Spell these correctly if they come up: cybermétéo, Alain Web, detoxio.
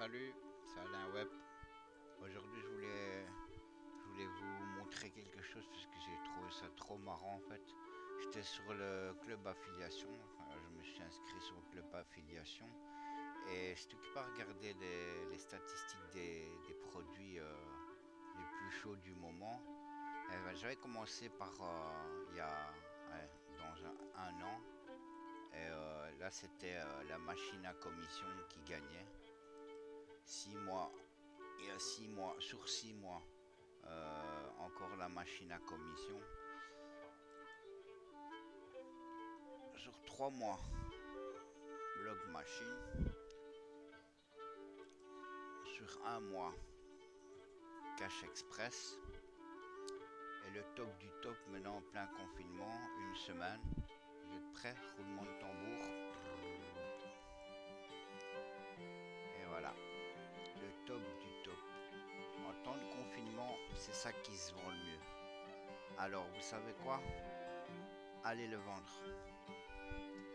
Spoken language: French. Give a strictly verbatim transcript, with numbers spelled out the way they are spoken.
Salut, c'est Alain Web. Aujourd'hui je voulais je voulais vous montrer quelque chose parce que j'ai trouvé ça trop marrant en fait. J'étais sur le club affiliation, enfin, je me suis inscrit sur le club affiliation et je t'occupe à regarder les, les statistiques des, des produits euh, les plus chauds du moment. Ben, j'avais commencé par euh, il y a ouais, dans un, un an et euh, là c'était euh, la machine à commission qui gagnait. six mois, il y a six mois, sur six mois, euh, encore la machine à commission. Sur trois mois, blog machine. Sur un mois, cash express. Et le top du top, maintenant en plein confinement, une semaine. Vous êtes prêts? Roulement de tambour. Et voilà. Le top du top. En temps de confinement, c'est ça qui se vend le mieux. Alors, vous savez quoi? Allez le vendre.